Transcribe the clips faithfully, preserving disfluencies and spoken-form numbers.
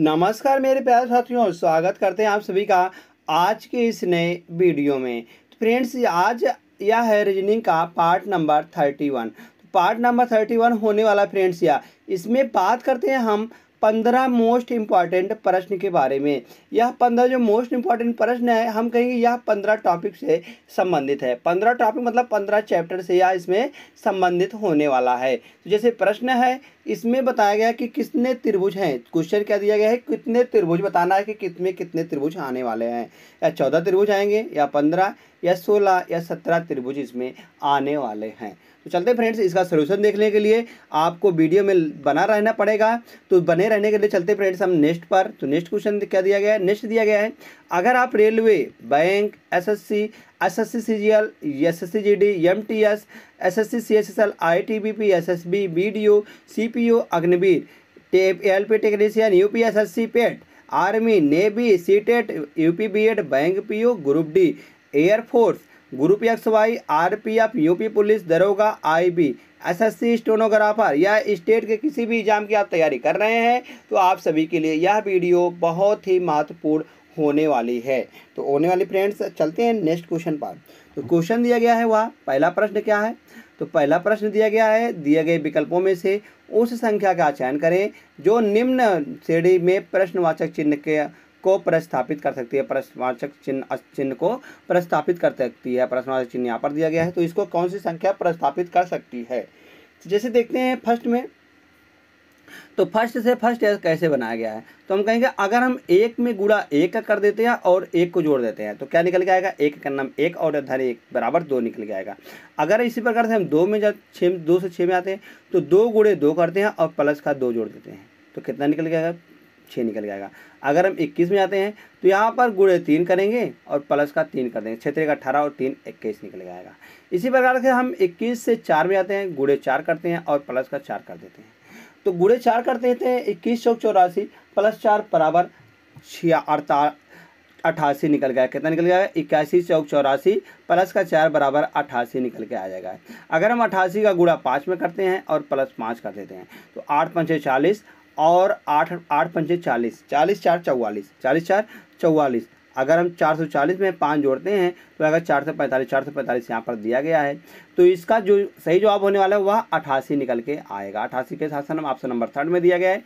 नमस्कार मेरे प्यारे साथियों, स्वागत करते हैं आप सभी का आज के इस नए वीडियो में। तो फ्रेंड्स, आज यह है रीजनिंग का पार्ट नंबर थर्टी वन। तो पार्ट नंबर थर्टी वन होने वाला फ्रेंड्स यह, इसमें बात करते हैं हम पंद्रह मोस्ट इम्पॉर्टेंट प्रश्न के बारे में। यह पंद्रह जो मोस्ट इम्पॉर्टेंट प्रश्न है, हम कहेंगे यह पंद्रह टॉपिक से संबंधित है। पंद्रह टॉपिक मतलब पंद्रह चैप्टर से यह इसमें संबंधित होने वाला है। तो जैसे प्रश्न है, इसमें बताया गया कि कितने त्रिभुज हैं। क्वेश्चन क्या दिया गया है, कितने त्रिभुज बताना है कि कितने कितने त्रिभुज आने वाले हैं। या चौदह त्रिभुज आएंगे या पंद्रह या सोलह या सत्रह त्रिभुज इसमें आने वाले हैं। तो चलते फ्रेंड्स, इसका सलूशन देखने के लिए आपको वीडियो में बना रहना पड़ेगा। तो बने रहने के लिए चलते फ्रेंड्स हम नेक्स्ट पर। तो नेक्स्ट क्वेश्चन क्या दिया गया है, नेक्स्ट दिया गया है अगर आप railway, bank, SSC, SSC CGL, SSC GD, MTS, SSC CHSL, ITBP, SSB, BDO, CPO, Agniveer, ALP technician, UP, SSC, PET, army, navy, CTET, UP BEd, bank PO, group D, air force, group X Y, RPF, UP police, दरोगा, IB, SSC stenographer या state के किसी भी exam की आप तैयारी कर रहे हैं तो आप सभी के लिए यह वीडियो बहुत ही महत्वपूर्ण होने वाली है। तो होने वाली फ्रेंड्स, चलते हैं नेक्स्ट क्वेश्चन पर। तो क्वेश्चन दिया गया है वह पहला प्रश्न क्या है। तो पहला प्रश्न दिया गया है, दिए गए विकल्पों में से उस संख्या का चयन करें जो निम्न श्रेणी में प्रश्नवाचक चिन्ह के को प्रस्थापित कर सकती है। प्रश्नवाचक चिन्ह चिन्ह को प्रस्थापित कर सकती है। प्रश्नवाचक चिन्ह यहाँ पर दिया गया है, तो इसको कौन सी संख्या प्रस्थापित कर सकती है। तो जैसे देखते हैं फर्स्ट में, तो फर्स्ट से फर्स्ट कैसे बनाया गया है। तो हम कहेंगे अगर हम एक में गुणा एक का कर देते हैं और एक को जोड़ देते हैं तो क्या निकल के आएगा, एक का नाम एक और इधर एक बराबर दो निकल के आएगा। अगर इसी प्रकार से हम दो में जब छः दो से छः में आते हैं तो दो गुणे दो करते हैं और प्लस का दो जोड़ देते हैं तो कितना निकल के आएगा, छः निकल जाएगा। अगर हम इक्कीस में आते हैं तो यहाँ पर गुणे तीन करेंगे और प्लस का तीन कर देंगे, क्षेत्र का अठारह और तीन इक्कीस निकल जाएगा। इसी प्रकार से हम इक्कीस से चार में आते हैं, गुणे चार करते हैं और प्लस का चार कर देते हैं। तो गुणे चार कर देते हैं, इक्कीस चौक चौरासी प्लस चार बराबर छिया अड़ता अट्ठासी निकल गया। कितना निकल गया, इक्यासी चौक चौरासी प्लस का चार बराबर अट्ठासी निकल के आ जाएगा। अगर हम अट्ठासी का गुणा पाँच में करते हैं और प्लस पाँच कर देते हैं तो आठ पाँच चालीस और आठ आठ पंचे चालीस, चालीस चार चौवालीस, चालीस चार चौवालीस। अगर हम चार सौ चालीस में पाँच जोड़ते हैं तो अगर चार सौ पैंतालीस, चार सौ पैंतालीस यहाँ पर दिया गया है। तो इसका जो सही जवाब होने वाला है वह अट्ठासी निकल के आएगा। अट्ठासी के साथ हम ऑप्शन नंबर थर्ड में दिया गया है,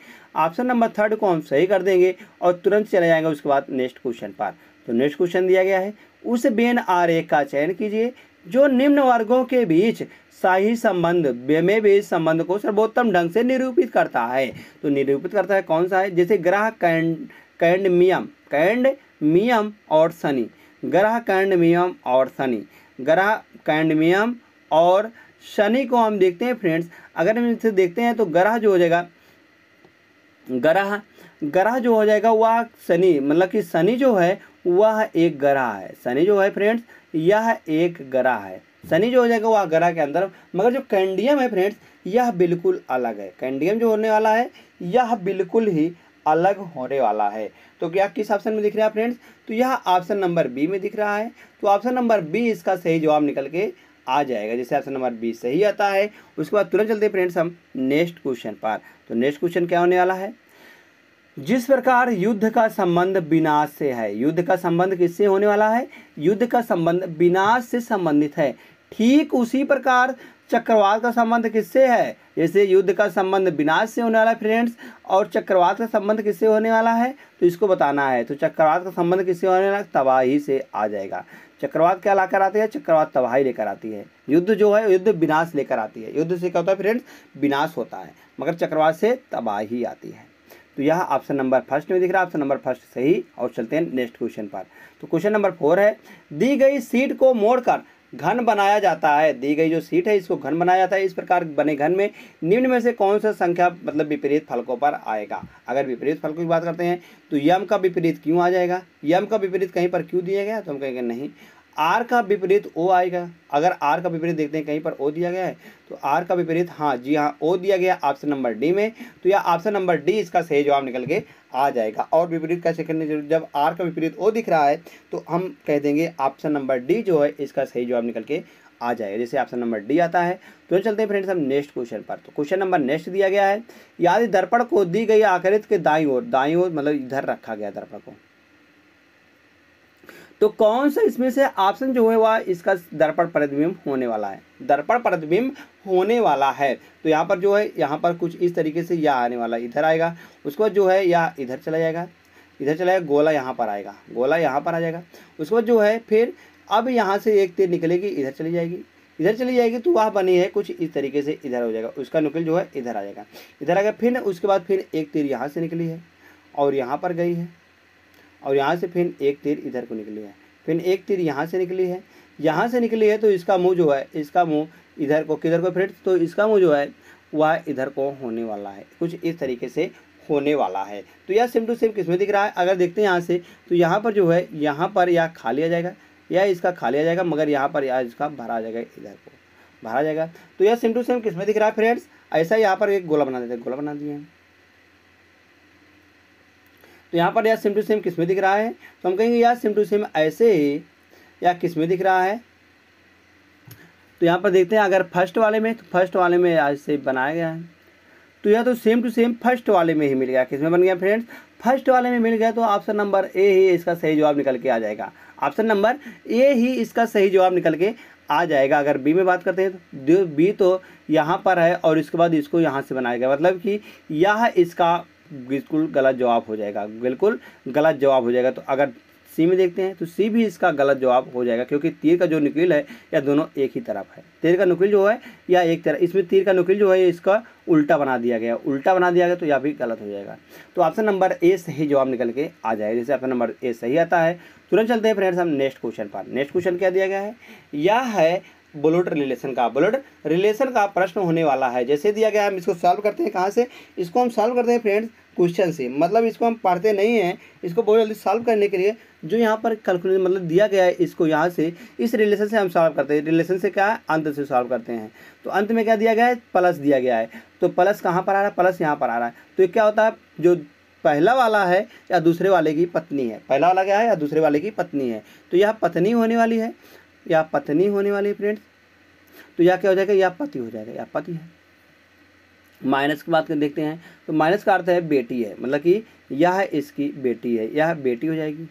ऑप्शन नंबर थर्ड को हम सही कर देंगे और तुरंत चले जाएंगे उसके बाद नेक्स्ट क्वेश्चन पर। तो नेक्स्ट क्वेश्चन दिया गया है उस बेन आरेख का चयन कीजिए जो निम्न वर्गों के बीच शाही संबंध में भी संबंध को सर्वोत्तम ढंग से निरूपित करता है। तो निरूपित करता है कौन सा है, जैसे ग्रह कैंड कैंडमियम कैंडमियम और शनि, ग्रह कैंडमियम और शनि, ग्रह कैंडमियम और शनि को हम देखते हैं फ्रेंड्स। अगर हम इसे देखते हैं तो ग्रह जो हो जाएगा, ग्रह ग्रह जो हो जाएगा वह शनि, मतलब कि शनि जो है वह एक ग्रह है। शनि जो है फ्रेंड्स यह एक ग्रह है। शनि जो हो जाएगा वह ग्रह के अंदर, मगर जो कैंडियम है फ्रेंड्स यह बिल्कुल अलग है। कैंडियम जो होने वाला है यह बिल्कुल ही अलग होने वाला है। तो क्या किस ऑप्शन में दिख रहा है फ्रेंड्स, तो यह ऑप्शन नंबर बी में दिख रहा है। तो ऑप्शन नंबर बी इसका सही जवाब निकल के आ जाएगा। जैसे ऑप्शन नंबर बी सही आता है उसके बाद तुरंत चलते फ्रेंड्स हम नेक्स्ट क्वेश्चन पर। तो नेक्स्ट क्वेश्चन क्या होने वाला है, जिस प्रकार युद्ध का संबंध विनाश से है, युद्ध का संबंध किससे होने वाला है, युद्ध का संबंध विनाश से संबंधित है, ठीक उसी प्रकार चक्रवात का संबंध किससे है। जैसे युद्ध का संबंध विनाश से होने वाला है फ्रेंड्स और चक्रवात का संबंध किससे होने वाला है तो इसको बताना है। तो चक्रवात का संबंध किससे होने वाला है, तबाही से आ जाएगा। चक्रवात क्या लाकर आती है, चक्रवात तबाही लेकर आती है। युद्ध जो है युद्ध विनाश लेकर आती है। युद्ध से क्या होता है फ्रेंड्स, विनाश होता है, मगर चक्रवात से तबाही आती है। तो यह ऑप्शन नंबर फर्स्ट में दिख रहा है, ऑप्शन नंबर फर्स्ट सही। और चलते हैं नेक्स्ट क्वेश्चन पर। तो क्वेश्चन नंबर फोर है, दी गई सीट को मोड़कर घन बनाया जाता है। दी गई जो सीट है इसको घन बनाया जाता है। इस प्रकार बने घन में निम्न में से कौन सा संख्या मतलब विपरीत फलकों पर आएगा। अगर विपरीत फलकों की बात करते हैं तो यम का विपरीत क्यों आ जाएगा, यम का विपरीत कहीं पर क्यों दिया गया, तो हम कहेंगे नहीं, आर का विपरीत ओ आएगा। अगर आर का विपरीत देखते हैं कहीं पर ओ दिया गया है तो आर का विपरीत, हाँ जी हाँ, ओ दिया गया ऑप्शन नंबर डी में। तो यह ऑप्शन नंबर डी इसका सही जवाब निकल के आ जाएगा। और विपरीत कैसे करने जरूर, जब आर का विपरीत ओ दिख रहा है तो हम कह देंगे ऑप्शन नंबर डी जो है इसका सही जवाब निकल के आ जाएगा, जैसे ऑप्शन नंबर डी आता है। तो चलते हैं फ्रेंड्स हम नेक्स्ट क्वेश्चन पर। तो क्वेश्चन नंबर नेक्स्ट दिया गया है, यदि दर्पण को दी गई आकृत के दाईं ओर, दाईं ओर मतलब इधर रखा गया दर्पण को, तो कौन सा इसमें से ऑप्शन जो है वह इसका दर्पण प्रतिबिंब होने वाला है, दर्पण प्रतिबिंब होने वाला है। तो यहाँ पर जो है यहाँ पर कुछ इस तरीके से यह आने वाला इधर आएगा, उसके बाद जो है यह इधर चला जाएगा, इधर चला जाएगा, गोला यहाँ पर आएगा, गोला यहाँ पर आ जाएगा, उसके बाद जो है फिर अब यहाँ से एक तीर निकलेगी, इधर चली जाएगी, इधर चली जाएगी, तो वह बनी है कुछ इस तरीके से, इधर हो जाएगा, उसका नुकील जो है इधर आ जाएगा, इधर आ गया, फिर उसके बाद फिर एक तीर यहाँ से निकली है और यहाँ पर गई है, और यहाँ से फिर एक तीर इधर को निकली है, फिर एक तीर यहाँ से निकली है, यहाँ से निकली है, तो इसका मुंह जो है, इसका मुंह इधर को, किधर को फ्रेंड्स, तो इसका मुंह जो है वह इधर को होने वाला है, कुछ इस तरीके से होने वाला है। तो यह सेम टू सेम किसमें दिख रहा है, अगर देखते हैं यहाँ से, तो यहाँ पर जो है यहाँ पर यह खा लिया जाएगा, यह इसका खा लिया जाएगा, मगर यहाँ पर यह इसका भरा जाएगा, इधर को भरा जाएगा। तो यह सेम टू सेम किसमें दिख रहा है फ्रेंड्स, ऐसा यहाँ पर एक गोला बना देते हैं, गोला बना दिए हैं, तो यहाँ पर यह सेम टू सेम किसमें दिख रहा है, तो हम कहेंगे यह सेम टू सेम ऐसे ही यह किसमें दिख रहा है। तो यहाँ पर देखते हैं अगर फर्स्ट वाले में, तो फर्स्ट वाले में ऐसे बनाया गया है, तो यह तो सेम टू सेम फर्स्ट वाले में ही मिल गया, किसमें बन गया फ्रेंड्स, फर्स्ट वाले में मिल गया, तो ऑप्शन नंबर ए ही इसका सही जवाब निकल के आ जाएगा, ऑप्शन नंबर ए ही इसका सही जवाब निकल के आ जाएगा। अगर बी में बात करते हैं तो बी तो यहाँ पर है और इसके बाद इसको यहाँ से बनाया गया, मतलब कि यह इसका बिल्कुल गलत जवाब हो जाएगा, बिल्कुल गलत जवाब हो जाएगा। तो अगर सी में देखते हैं तो सी भी इसका गलत जवाब हो जाएगा, क्योंकि तीर का जो नुकील है या दोनों एक ही तरफ है, तीर का नुकील जो है या एक तरफ, इसमें तीर का नुकील जो है इसका उल्टा बना दिया गया, उल्टा बना दिया गया, तो यह भी गलत हो जाएगा। तो ऑप्शन नंबर ए सही जवाब निकल के आ जाएगा, जैसे ऑप्शन नंबर ए सही आता है। तुरंत चलते हैं फ्रेंड्स हम नेक्स्ट क्वेश्चन पर। नेक्स्ट क्वेश्चन क्या दिया गया है, यह है बुलेट रिलेशन का, बुलेट रिलेशन का प्रश्न होने वाला है। जैसे दिया गया है हम इसको सॉल्व करते हैं, कहाँ से इसको हम सॉल्व करते हैं फ्रेंड्स, क्वेश्चन से, मतलब इसको हम पढ़ते नहीं हैं, इसको बहुत जल्दी सॉल्व करने के लिए जो यहाँ पर कैलकुलेशन मतलब दिया गया है, इसको यहाँ से इस रिलेशन से हम सॉल्व करते हैं, रिलेशन से क्या है अंत से सॉल्व करते हैं। तो अंत में क्या दिया गया है, प्लस दिया गया है, तो प्लस कहाँ पर आ रहा है, प्लस यहाँ पर आ रहा है, तो क्या होता है जो पहला वाला है या दूसरे वाले की पत्नी है, पहला वाला क्या है या दूसरे वाले की पत्नी है, तो यह पत्नी होने वाली है, यह पत्नी होने वाली है फ्रेंड्स, तो यह क्या हो जाएगा, यह पति हो जाएगा, यह पति है। माइनस की बात कर देखते हैं तो माइनस का अर्थ है बेटी है, मतलब कि यह इसकी बेटी है, यह बेटी हो जाएगी।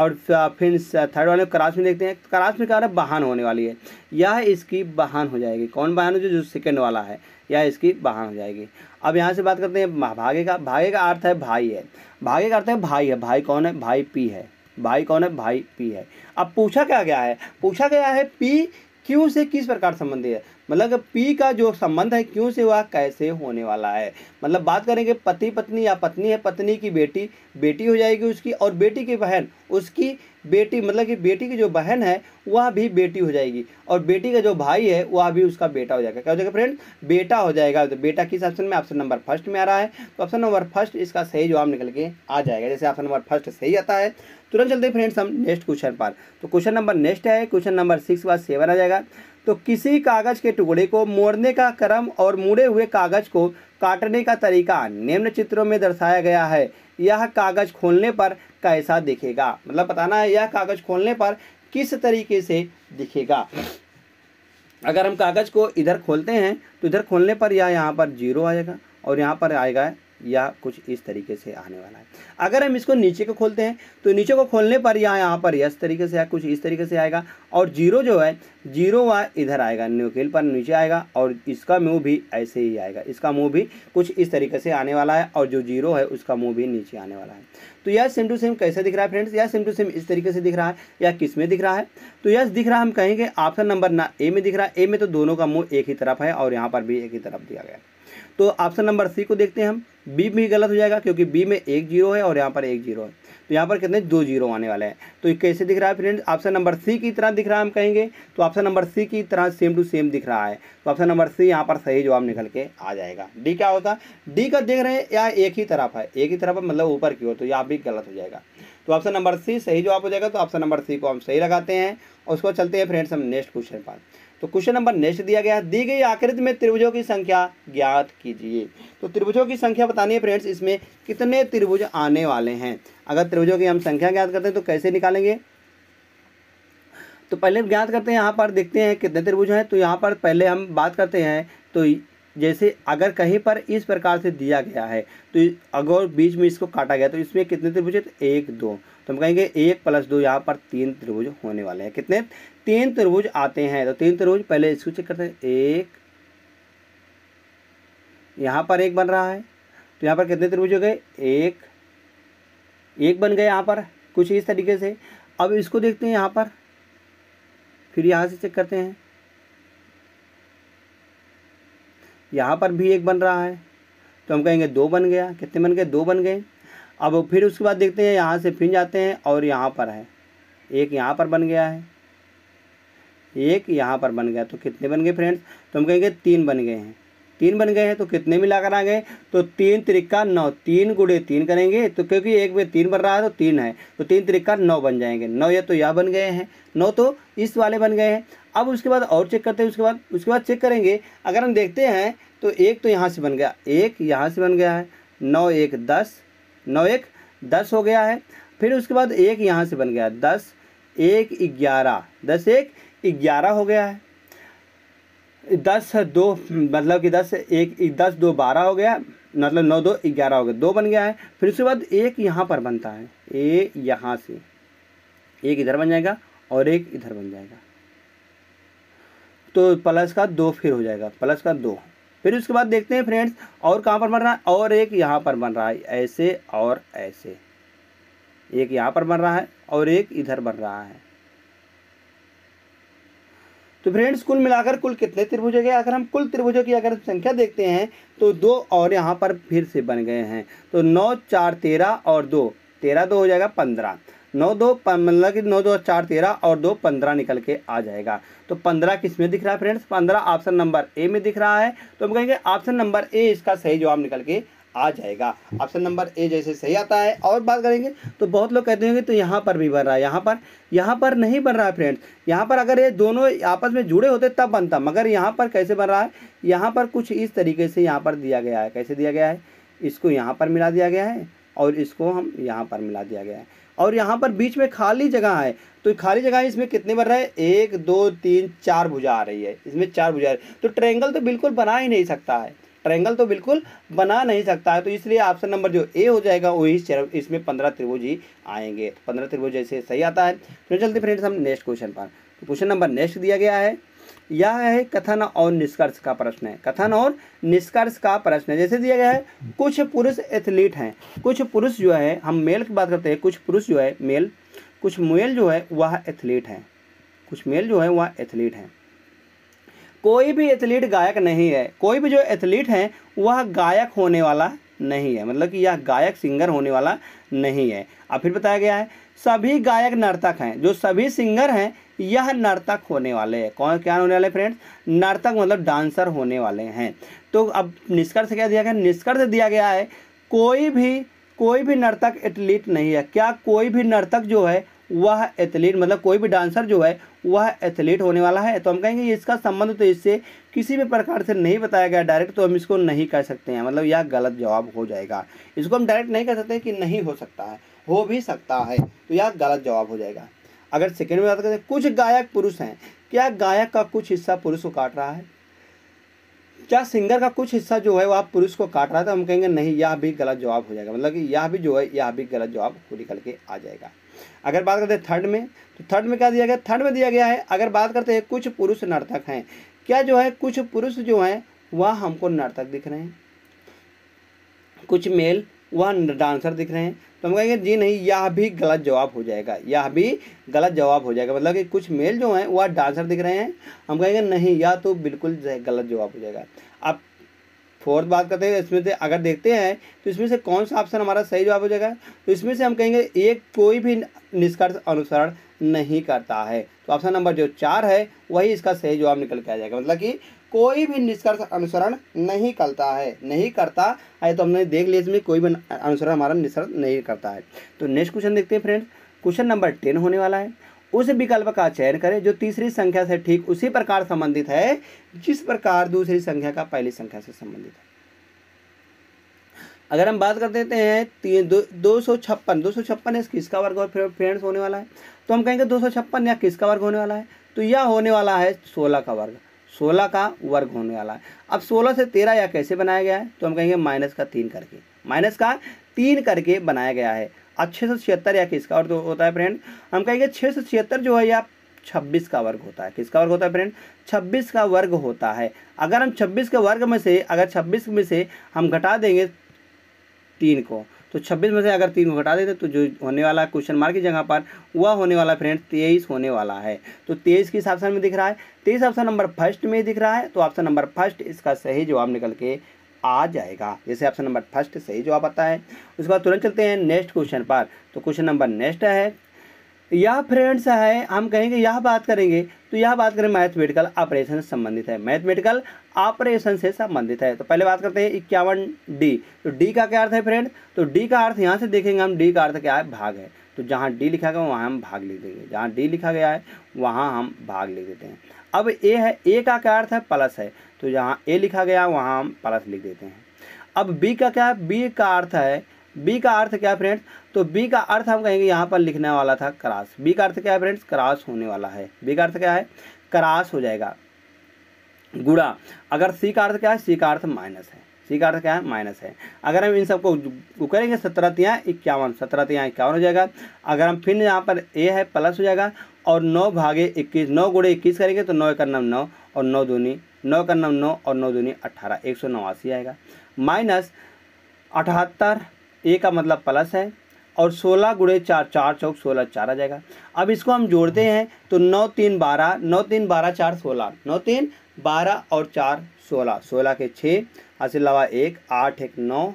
और फिर थर्ड वाले क्रास में देखते हैं, क्रास में क्या है बहन होने वाली है, यह इसकी बहन हो जाएगी, कौन बहन हो, जो जो सेकेंड वाला है, यह इसकी बहन हो जाएगी। अब यहाँ से बात करते हैं भागे का, भागे का अर्थ है भाई है, भागे का अर्थ है भाई है, भाई कौन है, भाई पी है, भाई कौन है, भाई पी है। अब पूछा क्या गया है, पूछा गया है पी क्यू से किस प्रकार संबंधित है, मतलब पी का जो संबंध है क्यू से वह कैसे होने वाला है। मतलब बात करेंगे पति पत्नी या पत्नी है, पत्नी की बेटी, बेटी हो जाएगी उसकी, और बेटी की बहन उसकी बेटी, मतलब कि बेटी की जो बहन है वह भी बेटी हो जाएगी, और बेटी का जो भाई है वह भी उसका बेटा हो जाएगा, क्या हो जाएगा फ्रेंड, बेटा हो जाएगा। तो बेटा किस ऑप्शन में, ऑप्शन नंबर फर्स्ट में आ रहा है, तो ऑप्शन नंबर फर्स्ट इसका सही जवाब निकल के आ जाएगा, जैसे ऑप्शन नंबर फर्स्ट सही आता है। तुरंत चलते हैं फ्रेंड्स हम नेक्स्ट क्वेश्चन पर। तो क्वेश्चन नंबर नेक्स्ट है, क्वेश्चन नंबर सिक्स बाद सेवन आ जाएगा। तो किसी कागज के टुकड़े को मोड़ने का क्रम और मुड़े हुए कागज को काटने का तरीका निम्न चित्रों में दर्शाया गया है, यह कागज खोलने पर कैसा दिखेगा, मतलब बताना है यह कागज खोलने पर किस तरीके से दिखेगा। अगर हम कागज को इधर खोलते हैं तो इधर खोलने पर यह यहाँ पर जीरो आएगा और यहाँ पर आएगा या कुछ इस तरीके से आने वाला है। अगर हम इसको नीचे को खोलते हैं तो नीचे को खोलने पर यहाँ यहाँ पर इस तरीके से या कुछ इस तरीके से आएगा, और जीरो जो है जीरो वह इधर आएगा, नुकील पर नीचे आएगा, और इसका मुंह भी ऐसे ही आएगा, इसका मुंह भी कुछ इस तरीके से आने वाला है, और जो जीरो है उसका मुंह भी नीचे आने वाला है। तो यह सेम टू सेम कैसे दिख रहा है फ्रेंड्स, यह सेम टू सेम इस तरीके से दिख रहा है, या किस में दिख रहा है, तो यह दिख रहा है, हम कहेंगे ऑप्शन नंबर ना ए में दिख रहा है, ए में तो दोनों का मुँह एक ही तरफ है और यहाँ पर भी एक ही तरफ दिया गया है। तो ऑप्शन नंबर सी को देखते हैं हम, बी भी गलत हो जाएगा क्योंकि बी में एक जीरो है और यहाँ पर एक जीरो है, तो यहाँ पर कितने दो जीरो आने वाले हैं। तो कैसे दिख रहा है फ्रेंड्स, ऑप्शन नंबर सी की तरह दिख रहा है, हम कहेंगे तो ऑप्शन नंबर सी की तरह सेम टू सेम दिख रहा है, तो ऑप्शन नंबर सी यहाँ पर सही जवाब निकल के आ जाएगा। डी क्या होता है, डी का देख रहे हैं या एक ही तरफ है, एक ही तरफ है मतलब ऊपर की ओर, तो यहाँ भी गलत हो जाएगा, तो ऑप्शन नंबर सी सही जवाब हो जाएगा। तो ऑप्शन नंबर सी को हम सही लगाते हैं और उसको चलते हैं फ्रेंड्स हम नेक्स्ट क्वेश्चन पर। तो क्वेश्चन नंबर नेक्स्ट दिया गया है, दी गई आकृति में त्रिभुजों की संख्या ज्ञात कीजिए। तो त्रिभुजों की संख्या बतानी है फ्रेंड्स, इसमें कितने त्रिभुज आने वाले हैं। अगर त्रिभुजों की हम संख्या ज्ञात करते हैं तो कैसे निकालेंगे, तो पहले हम ज्ञात करते हैं, यहाँ पर देखते हैं कितने त्रिभुज हैं। तो यहाँ पर पहले हम बात करते हैं, तो जैसे अगर कहीं पर इस प्रकार से दिया गया है, तो अगर बीच में इसको काटा गया तो इसमें कितने त्रिभुज है, तो एक दो, तो हम कहेंगे एक प्लस दो, यहाँ पर तीन त्रिभुज होने वाले हैं। कितने तीन त्रिभुज आते हैं, तो तीन त्रिभुज पहले इसको चेक करते हैं। एक यहाँ पर एक बन रहा है, तो यहाँ पर कितने त्रिभुज हो गए, एक एक बन गए यहाँ पर कुछ इस तरीके से। अब इसको देखते हैं यहाँ पर, फिर यहाँ से चेक करते हैं, यहाँ पर भी एक बन रहा है, तो हम कहेंगे दो बन गया। कितने बन गए, दो बन गए। अब फिर उसके बाद देखते हैं, यहाँ से फिर जाते हैं और यहाँ पर है एक, यहाँ पर बन गया है एक, यहाँ पर बन गया। तो कितने बन गए फ्रेंड्स, तो हम कहेंगे तीन बन गए हैं। तीन बन गए हैं तो कितने मिलाकर आ गए, तो तीन त्रिका नौ, तीन गुड़े तीन करेंगे, तो क्योंकि एक में तीन बन रहा है तो तीन है, तो तीन त्रिका नौ बन जाएंगे। नौ ये तो यह बन गए हैं, नौ तो इस वाले बन गए हैं। अब उसके बाद और चेक करते हैं, उसके बाद उसके बाद चेक करेंगे, अगर हम देखते हैं तो एक तो यहाँ से बन गया, एक यहाँ से बन गया है, नौ एक दस, नौ एक दस हो गया है। फिर उसके बाद एक यहाँ से बन गया दस, एक ग्यारह, दस एक ग्यारह हो गया है, दस दो मतलब कि दस एक, दस दो बारह हो गया, मतलब नौ दो ग्यारह हो गया, दो बन गया है। फिर उसके बाद एक यहाँ पर बनता है, ए यहाँ से एक इधर बन जाएगा और एक इधर बन जाएगा, तो प्लस का दो फिर हो जाएगा, प्लस का दो। फिर उसके बाद देखते हैं फ्रेंड्स और कहाँ पर बन रहा है, और एक यहाँ पर बन रहा है, ऐसे और ऐसे, एक यहाँ पर बन रहा है और एक इधर बन रहा है। तो फ्रेंड्स कुल मिलाकर कुल कितने त्रिभुज हो गए, अगर हम कुल त्रिभुजों की अगर संख्या देखते हैं तो दो और यहाँ पर फिर से बन गए हैं। तो नौ चार तेरह और दो, तेरह दो हो जाएगा पंद्रह, नौ दो मतलब कि नौ दो चार तेरह और दो पंद्रह निकल के आ जाएगा। तो पंद्रह किस में दिख रहा है फ्रेंड्स, पंद्रह ऑप्शन नंबर ए में दिख रहा है। तो हम कहेंगे ऑप्शन नंबर ए इसका सही जवाब निकल के आ जाएगा। ऑप्शन नंबर ए जैसे सही आता है। और बात करेंगे तो बहुत लोग कहते होंगे तो यहाँ पर भी बन रहा है, यहाँ पर यहाँ पर नहीं बन रहा है फ्रेंड्स। यहाँ पर अगर ये दोनों आपस में जुड़े होते तब बनता, मगर यहाँ पर कैसे बन रहा है, यहाँ पर कुछ इस तरीके से यहाँ पर दिया गया है। कैसे दिया गया है, इसको यहाँ पर मिला दिया गया है और इसको हम यहाँ पर मिला दिया गया है, और यहाँ पर बीच में खाली जगह है। तो खाली जगह इसमें कितने बन रहे हैं, एक दो तीन चार भुजा आ रही है, इसमें चार भुजा आ रही है। तो ट्रायंगल तो बिल्कुल बना ही नहीं सकता है, ट्रायंगल तो बिल्कुल बना नहीं सकता है। तो इसलिए ऑप्शन नंबर जो ए हो जाएगा वही इसमें पंद्रह त्रिभुज ही आएंगे। पंद्रह त्रिभुज जैसे सही आता है। फिर चलते फ्रेंड्स हम नेक्स्ट क्वेश्चन पर। तो क्वेश्चन नंबर नेक्स्ट दिया गया है, यह है कथन और निष्कर्ष का प्रश्न है, कथन और निष्कर्ष का प्रश्न है। जैसे दिया गया है, कुछ पुरुष एथलीट हैं, कुछ पुरुष जो है, हम मेल की बात करते हैं, कुछ पुरुष जो है मेल, कुछ मेल जो है वह एथलीट हैं, कुछ मेल जो है वह एथलीट हैं। कोई भी एथलीट गायक नहीं है, कोई भी जो एथलीट हैं वह गायक होने वाला नहीं है, मतलब कि यह गायक सिंगर होने वाला नहीं है। अब फिर बताया गया है, सभी गायक नर्तक हैं, जो सभी सिंगर हैं यह नर्तक होने वाले हैं। कौन क्या होने वाले फ्रेंड्स, नर्तक मतलब डांसर होने वाले हैं। तो अब निष्कर्ष क्या दिया गया, निष्कर्ष दिया गया है कोई भी कोई भी नर्तक एथलीट नहीं है। क्या कोई भी नर्तक जो है वह एथलीट, मतलब कोई भी डांसर जो है वह एथलीट होने वाला है। तो हम कहेंगे इसका संबंध तो इससे किसी भी प्रकार से नहीं बताया गया डायरेक्ट, तो हम इसको नहीं कह सकते हैं, मतलब यह गलत जवाब हो जाएगा। इसको हम डायरेक्ट नहीं कह सकते कि नहीं हो सकता है, हो भी सकता है, तो यह गलत जवाब हो जाएगा। अगर सेकेंड में बात करते हैं, कुछ गायक पुरुष हैं, क्या गायक का कुछ हिस्सा पुरुष को काट रहा है, क्या सिंगर का कुछ हिस्सा जो है वह पुरुष को काट रहा है, तो हम कहेंगे नहीं, यह भी गलत जवाब हो जाएगा, मतलब कि यह भी जो है यह भी गलत जवाब निकल के आ जाएगा। अगर बात करते हैं थर्ड में, तो थर्ड में क्या दिया गया, थर्ड में दिया गया है अगर बात करते हैं कुछ पुरुष नर्तक हैं, क्या जो है कुछ पुरुष जो हैं वह हमको नर्तक दिख रहे हैं, कुछ मेल वह डांसर दिख रहे हैं, तो हम कहेंगे जी नहीं, यह भी गलत जवाब हो जाएगा, यह भी गलत जवाब हो जाएगा, मतलब कि कुछ मेल जो हैं वह डांसर दिख रहे हैं, हम कहेंगे नहीं, यह तो बिल्कुल गलत जवाब हो जाएगा। अब फोर्थ बात करते हैं, इसमें से अगर देखते हैं तो इसमें से कौन सा ऑप्शन हमारा सही जवाब हो जाएगा, तो इसमें से हम कहेंगे एक कोई भी निष्कर्ष अनुसरण नहीं करता है। तो ऑप्शन नंबर जो चार है वही इसका सही जवाब निकल के आ जाएगा, मतलब कि कोई भी निष्कर्ष अनुसरण नहीं करता है, नहीं करता है। तो हमने देख लिया इसमें कोई भी अनुसरण हमारा निष्कर्ष नहीं करता है। तो नेक्स्ट क्वेश्चन देखते हैं फ्रेंड्स, क्वेश्चन नंबर टेन होने वाला है, उस विकल्प का चयन करें जो तीसरी संख्या से ठीक उसी प्रकार संबंधित है जिस प्रकार दूसरी संख्या का पहली संख्या से संबंधित है। अगर हम बात कर देते हैं दो सौ छप्पन दो सौ छप्पन है किसका वर्ग और फ्रेंड्स होने वाला है, तो हम कहेंगे दो सौ छप्पन या किसका वर्ग होने वाला है, तो यह होने वाला है सोलह का वर्ग, सोलह का वर्ग होने वाला है। अब सोलह से तेरह या कैसे बनाया गया है, तो हम कहेंगे माइनस का तीन करके, माइनस का तीन करके बनाया गया है। अब छः सौ छिहत्तर या किसका और तो होता है फ्रेंड, हम कहेंगे छः सौ छिहत्तर जो है या छब्बीस का वर्ग होता है, किसका वर्ग होता है फ्रेंड, छब्बीस का वर्ग होता है। अगर हम छब्बीस के वर्ग में से अगर छब्बीस में से हम घटा देंगे तीन को, तो छब्बीस में से अगर तीन को घटा देते तो जो होने वाला क्वेश्चन मार्क की जगह पर वह होने वाला फ्रेंड तेईस होने वाला है। तो तेईस किस ऑप्शन में दिख रहा है, तेईस ऑप्शन नंबर फर्स्ट में दिख रहा है, तो ऑप्शन नंबर फर्स्ट इसका सही जवाब निकल के आ जाएगा। जैसे ऑप्शन नंबर फर्स्ट सही जवाब आता है। उसके बाद तुरंत चलते हैं नेक्स्ट क्वेश्चन पर। तो क्वेश्चन नंबर नेक्स्ट है, यह फ्रेंड्स है, हम कहेंगे यह बात करेंगे तो यह बात करें मैथमेटिकल ऑपरेशन से संबंधित है, मैथमेटिकल ऑपरेशन से संबंधित है। तो पहले बात करते हैं इक्यावन डी। तो डी का क्या अर्थ है फ्रेंड, तो डी का अर्थ यहाँ से देखेंगे हम, डी का अर्थ क्या है, भाग है। तो जहाँ डी लिखा गया वहाँ हम भाग लिख देंगे, जहाँ डी लिखा गया है वहाँ हम भाग लिख देते हैं। अब ए है, ए का क्या अर्थ है, प्लस है, तो जहाँ ए लिखा गया वहाँ हम प्लस लिख देते हैं। अब बी का क्या है, बी का अर्थ है, बी का अर्थ क्या है फ्रेंड्स, तो बी का अर्थ हम कहेंगे यहाँ पर लिखने वाला था क्रॉस। बी का अर्थ क्या है फ्रेंड्स, क्रॉस होने वाला है, बी का अर्थ क्या है, क्रॉस हो जाएगा गुड़ा। अगर सी का अर्थ क्या है, सी का अर्थ माइनस है, सी का अर्थ क्या है, माइनस है। अगर हम इन सबको करेंगे सत्रह तिया इक्यावन, सत्रह तिया इक्यावन हो जाएगा। अगर हम फिर यहाँ पर ए है प्लस हो जाएगा, और नौ भागे इक्कीस, नौ गुड़े इक्कीस करेंगे तो नौ एक नम नौ और नौ दूनी, नौ का नम नौ और नौ दूनी अट्ठारह, एक सौ नवासी आएगा। माइनस अठहत्तर, ए का मतलब प्लस है, और सोलह गुड़े चार, चार चौक सोलह, चार आ जाएगा। अब इसको हम जोड़ते हैं तो नौ तीन बारह, नौ तीन बारह चार सोलह, नौ तीन बारह और चार सोलह, सोलह के छः हासिल अलावा एक, आठ एक नौ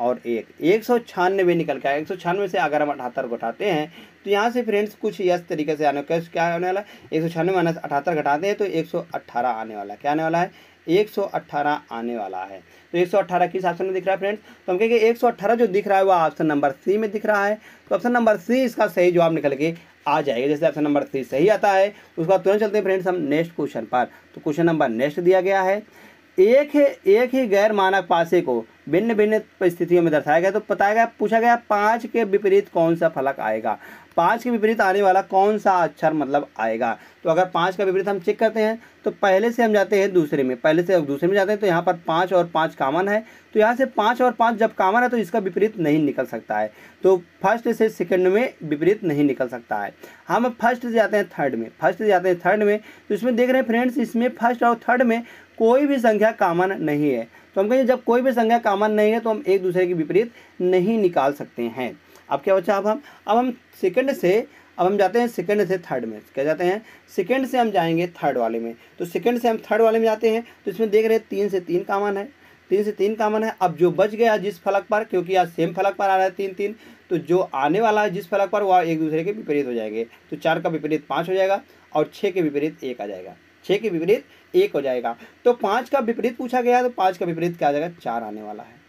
और एक, एक सौ छियानवे निकल के आया। एक सौ छियानवे से अगर हम अठहत्तर घटाते हैं तो यहाँ से फ्रेंड्स कुछ इस तरीके से आने, कैसे क्या होने वाला है, एक सौ छियानवे माइनस अठहत्तर घटाते हैं तो एक सौ अट्ठारह आने वाला है। क्या आने वाला है, एक सौ अट्ठारह आने वाला है। तो एक सौ अट्ठारह किस ऑप्शन में दिख रहा है फ्रेंड्स, तो हम कहेंगे एक सौ अट्ठारह जो दिख रहा है वह ऑप्शन नंबर सी में दिख रहा है। तो ऑप्शन नंबर सी इसका सही जवाब निकल के आ जाएगा। जैसे ऑप्शन नंबर सी सही आता है, उसके बाद तुरंत चलते हैं फ्रेंड्स हम नेक्स्ट क्वेश्चन पर। तो क्वेश्चन नंबर नेक्स्ट दिया गया है, एक एक ही गैर मानक पासे को भिन्न भिन्न परिस्थितियों में दर्शाया गया, तो बताया गया, पूछा गया पाँच के विपरीत कौन सा फलक आएगा, पाँच के विपरीत आने वाला कौन सा अक्षर मतलब आएगा। तो अगर पाँच का विपरीत हम चेक करते हैं तो पहले से हम जाते हैं दूसरे में, पहले से दूसरे में जाते हैं तो यहाँ पर पाँच और पाँच कॉमन है, तो यहाँ से पाँच और पाँच जब कॉमन है तो इसका विपरीत नहीं निकल सकता है, तो फर्स्ट से सेकंड में विपरीत नहीं निकल सकता है। हम फर्स्ट से जाते हैं थर्ड में, फर्स्ट से जाते हैं थर्ड में, तो इसमें देख रहे हैं फ्रेंड्स, इसमें फर्स्ट और थर्ड में कोई भी संख्या कॉमन नहीं है। तो हम कहेंगे जब कोई भी संख्या कॉमन नहीं है तो हम एक दूसरे के विपरीत नहीं निकाल सकते हैं। अब क्या बच्चा, अब हम अब हम सेकंड से अब हम जाते हैं सेकंड से थर्ड में, क्या जाते हैं सेकंड से हम जाएंगे थर्ड वाले में। तो सेकंड से हम थर्ड वाले में जाते हैं तो इसमें देख रहे हैं तीन से तीन कॉमन है, तीन से तीन कॉमन है। अब जो बच गया जिस फलक पर, क्योंकि आज सेम फलक पर आ रहा है तीन तीन, तो जो आने वाला है जिस फलक पर वह एक दूसरे के विपरीत हो जाएंगे। तो चार का विपरीत पाँच हो जाएगा और छः के विपरीत एक आ जाएगा, छः के विपरीत एक हो जाएगा। तो पाँच का विपरीत पूछा गया तो पाँच का विपरीत क्या आ जाएगा, चार आने वाला है।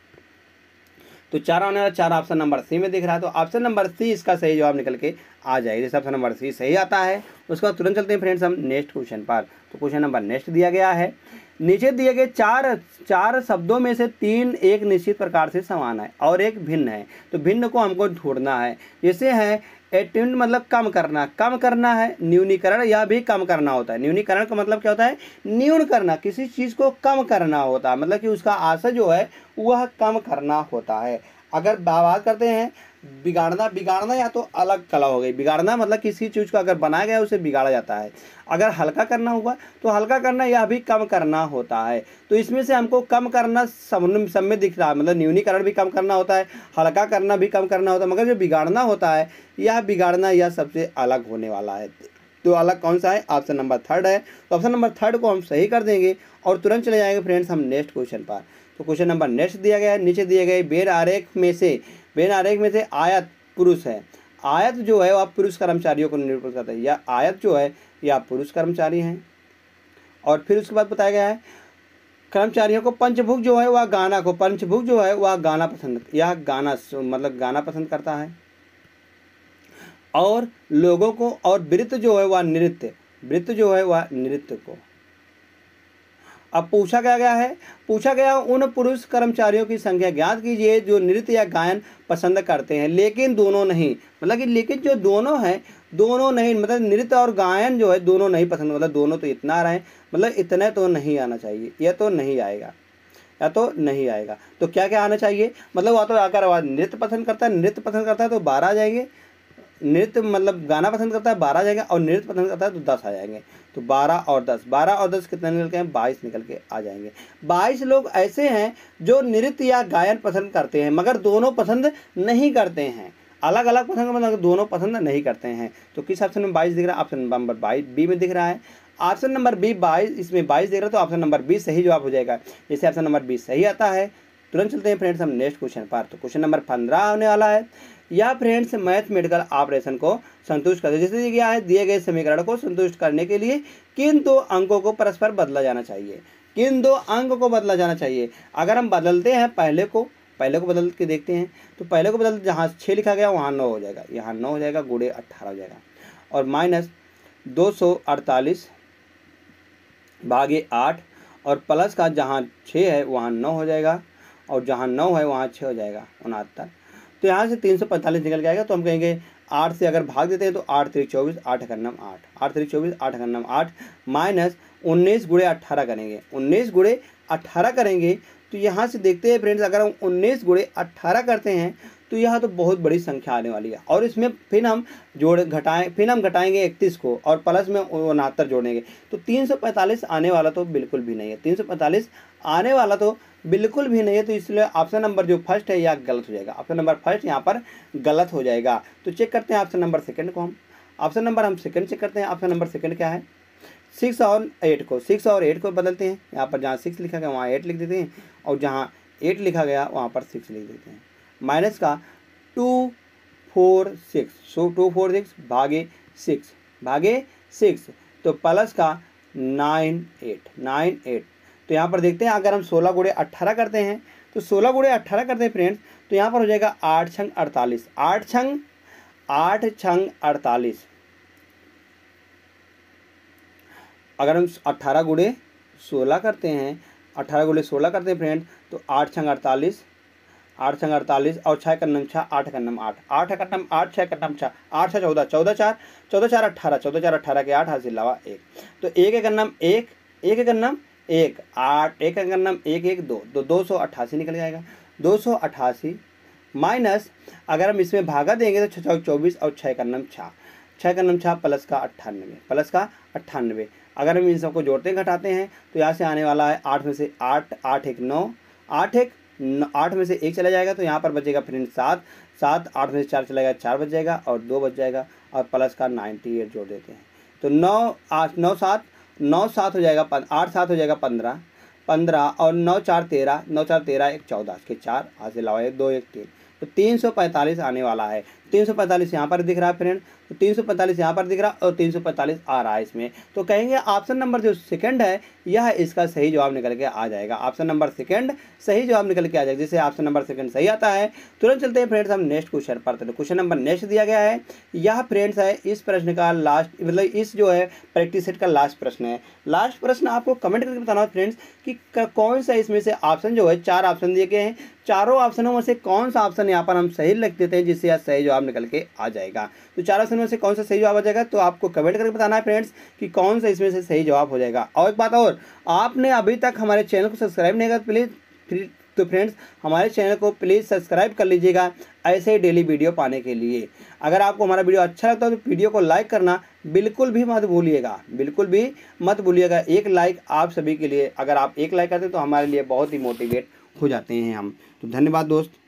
तो चार आने वाला, चार ऑप्शन नंबर सी में दिख रहा है, तो ऑप्शन नंबर सी इसका सही जवाब निकल के आ जाएगा। जैसे ऑप्शन नंबर सी सही आता है, उसके बाद तुरंत चलते हैं फ्रेंड्स हम नेक्स्ट क्वेश्चन पर। तो क्वेश्चन नंबर नेक्स्ट दिया गया है, नीचे दिए गए चार चार शब्दों में से तीन एक निश्चित प्रकार से समान है और एक भिन्न है, तो भिन्न को हमको ढूंढना है। जैसे है एटेंड मतलब कम करना, कम करना है, न्यूनीकरण या भी कम करना होता है। न्यूनीकरण का मतलब क्या होता है, न्यून करना, किसी चीज़ को कम करना होता है, मतलब कि उसका आशय जो है वह कम करना होता है। अगर बात करते हैं बिगाड़ना, बिगाड़ना या तो अलग कला हो गई, बिगाड़ना मतलब किसी चीज़ को अगर बनाया गया उसे बिगाड़ा जाता है। अगर हल्का करना हुआ तो हल्का करना या भी कम करना होता है। तो इसमें से हमको कम करना सब सब में दिख रहा है, मतलब न्यूनीकरण भी कम करना होता है, हल्का करना भी कम करना होता है, मगर जो बिगाड़ना होता है यह बिगाड़ना यह सबसे अलग होने वाला है। तो अलग कौन सा है, ऑप्शन नंबर थर्ड है। तो ऑप्शन नंबर थर्ड को हम सही कर देंगे और तुरंत चले जाएंगे फ्रेंड्स हम नेक्स्ट क्वेश्चन पर। तो क्वेश्चन नंबर नेक्स्ट दिया गया है, नीचे दिए गए बेन आरेख में से बेन आरेख में से आयत पुरुष है, आयत जो है वह पुरुष कर्मचारियों को निरूपित करता है, या आयत जो है यह पुरुष कर्मचारी हैं। और फिर उसके बाद बताया गया है कर्मचारियों को पंचभुक जो है वह गाना को पंचभुक जो है वह गाना पसंद यह गाना मतलब गाना पसंद करता है, और लोगों को और वृत्त जो है वह नृत्य, वृत्त जो है वह नृत्य को, अब पूछा क्या गया है, पूछा गया उन पुरुष कर्मचारियों की संख्या ज्ञात कीजिए जो नृत्य या गायन पसंद करते हैं लेकिन दोनों नहीं, मतलब कि लेकिन जो दोनों हैं दोनों नहीं, मतलब नृत्य और गायन जो है दोनों नहीं पसंद, मतलब दोनों तो इतना आ रहे हैं, मतलब इतने तो नहीं आना चाहिए, यह तो नहीं आएगा, या तो नहीं आएगा। तो क्या क्या आना चाहिए, मतलब वह तो आकर आवाज़ नृत्य पसंद करता है, नृत्य पसंद करता है तो बारह आ जाएंगे, नृत्य मतलब गाना पसंद करता है बारह आ जाएंगे और नृत्य पसंद करता है तो दस आ जाएंगे, तो बारह और दस, बारह और दस कितने निकल के हैं, बाईस निकल के आ जाएंगे। बाईस लोग ऐसे हैं जो नृत्य या गायन पसंद करते हैं मगर दोनों पसंद नहीं करते हैं, अलग अलग पसंद मतलब दोनों पसंद नहीं करते हैं। तो किस ऑप्शन में बाईस दिख रहा है, ऑप्शन नंबर बाईस बी में दिख रहा है, ऑप्शन नंबर बी बाईस, इसमें बाईस दिख रहा है तो ऑप्शन नंबर बी सही जवाब हो जाएगा। जैसे ऑप्शन नंबर बी सही आता है, तुरंत चलते हैं फ्रेंड्स हम नेक्स्ट क्वेश्चन पर। तो क्वेश्चन नंबर पंद्रह आने वाला है, या फ्रेंड्स मैथमेटिकल ऑपरेशन को संतुष्ट करते, जैसे क्या है, दिए गए समीकरण को संतुष्ट करने के लिए किन दो अंकों को परस्पर बदला जाना चाहिए, किन दो अंकों को बदला जाना चाहिए। अगर हम बदलते हैं पहले को, पहले को बदल के देखते हैं तो पहले को बदल, जहाँ छः लिखा गया वहाँ नौ हो जाएगा, यहाँ नौ हो जाएगा, गुणे अट्ठारह हो जाएगा, और माइनस दो सौ अड़तालीस भागे आठ, और प्लस का जहाँ छः है वहाँ नौ हो जाएगा और जहाँ नौ है वहाँ छः हो जाएगा उनहत्तर। तो यहाँ से तीन सौ पैंतालीस निकल के आएगा, तो हम कहेंगे आठ से अगर भाग देते हैं तो आठ तीन चौबीस, आठ अकन्नम आठ, आठ तीन चौबीस, आठ अकन्नम आठ, माइनस उन्नीस गुणे अट्ठारह करेंगे, उन्नीस गुणे अट्ठारह करेंगे तो यहाँ से देखते हैं फ्रेंड्स अगर हम उन्नीस गुणे अट्ठारह करते हैं तो यह तो बहुत बड़ी संख्या आने वाली है, और इसमें फिर हम जोड़ घटाएं, फिर हम घटाएंगे इकतीस को और प्लस में उनहत्तर जोड़ेंगे, तो तीन सौ पैंतालीस आने वाला तो बिल्कुल भी नहीं है, तीन सौ पैंतालीस आने वाला तो बिल्कुल भी नहीं है। तो इसलिए ऑप्शन नंबर जो फर्स्ट है यह गलत हो जाएगा, ऑप्शन नंबर फर्स्ट यहाँ पर गलत हो जाएगा। तो चेक करते हैं ऑप्शन नंबर सेकेंड को, हम ऑप्शन नंबर हम सेकेंड चेक करते हैं, ऑप्शन नंबर सेकेंड क्या है, सिक्स और एट को, सिक्स और एट को बदलते हैं, यहाँ पर जहाँ सिक्स लिखा गया वहाँ एट लिख देते हैं और जहाँ एट लिखा गया वहाँ पर सिक्स लिख देते हैं, माइनस का two four six, so two four six भागे सिक्स भागे सिक्स, तो प्लस का नाइन एट, नाइन एट। तो यहाँ पर देखते हैं अगर हम सोलह गुणे अट्ठारह करते हैं तो सोलह गुणे अट्ठारह करते हैं फ्रेंड्स तो यहाँ पर हो जाएगा आठ छंग अड़तालीस, आठ छंग आठ छंग अड़तालीस, अगर हम अट्ठारह गुणे सोलह करते हैं, अट्ठारह गुणे सोलह करते हैं फ्रेंड तो आठ छंग अड़तालीस, आठ छंग अड़तालीस और छः कन्नम छः, आठ कन्नम आठ, आठ कन्नम आठ, छः कन्नम छः, आठ छः चौदह, चौदह चार, चौदह चार अट्ठारह, चौदह चार अट्ठारह के आठ हाथ से लावा एक, तो एक कन्नम एक, एक कन्नम एक, आठ एक कन्नम एक एक दो, तो दो सौ अट्ठासी निकल जाएगा, दो सौ अट्ठासी माइनस अगर हम इसमें भागा देंगे तो छः चौबीस और छः कन्नम छः, छः कन्नम छः प्लस का अट्ठानवे, प्लस का अट्ठानवे। अगर हम इन सबको जोड़ते घटाते हैं तो यहाँ से आने वाला है आठ में से आठ, आठ एक नौ, आठ एक आठ में से एक चला जाएगा तो यहाँ पर बचेगा फ्रेंड सात, सात आठ में से चार चला जाएगा चार बच जाएगा और दो बच जाएगा और प्लस का नाइन्टी एट जोड़ देते हैं तो नौ आठ नौ सात, नौ सात हो जाएगा आठ सात हो जाएगा पंद्रह, पंद्रह और नौ चार तेरह, नौ चार तेरह एक चौदह के चार हाथ से लाओ एक दो एक तीन, तो तीन सौ पैंतालीस आने वाला है। तीन सौ पैंतालीस यहाँ पर दिख रहा है फ्रेंड, तो तीन सौ पैंतालीस यहाँ पर दिख रहा है और तीन सौ पैंतालीस आ रहा है इसमें, तो कहेंगे ऑप्शन नंबर जो सेकंड है यह इसका सही जवाब निकल के आ जाएगा, ऑप्शन नंबर सेकंड सही जवाब निकल के आ जाएगा। जैसे ऑप्शन नंबर सेकंड सही आता है, तुरंत चलते हैं फ्रेंड्स हम नेक्स्ट क्वेश्चन पर। तो क्वेश्चन नंबर नेक्स्ट दिया गया है, यह फ्रेंड्स है इस प्रश्न का लास्ट, मतलब इस जो है प्रैक्टिस सेट का लास्ट प्रश्न है। लास्ट प्रश्न आपको कमेंट करके बताना फ्रेंड्स कि कौन सा इसमें से ऑप्शन जो है, चार ऑप्शन दिए गए हैं, चारों ऑप्शनों में से कौन सा ऑप्शन यहाँ पर हम सही लिख देते हैं जिससे यह सही जवाब निकल के आ जाएगा। तो चार ऑप्शन में से कौन सा सही जवाब आ जाएगा, तो आपको कमेंट करके बताना है फ्रेंड्स कि कौन सा इसमें से सही जवाब हो जाएगा। और एक बात और, आपने अभी तक हमारे चैनल को सब्सक्राइब नहीं किया प्लीज, तो फ्रेंड्स हमारे चैनल को प्लीज़ सब्सक्राइब कर लीजिएगा ऐसे ही डेली वीडियो पाने के लिए। अगर आपको हमारा वीडियो अच्छा लगता है तो वीडियो को लाइक करना बिल्कुल भी मत भूलिएगा, बिल्कुल भी मत भूलिएगा। एक लाइक आप सभी के लिए, अगर आप एक लाइक करते हैं तो हमारे लिए बहुत ही मोटिवेट हो जाते हैं हम। तो धन्यवाद दोस्त।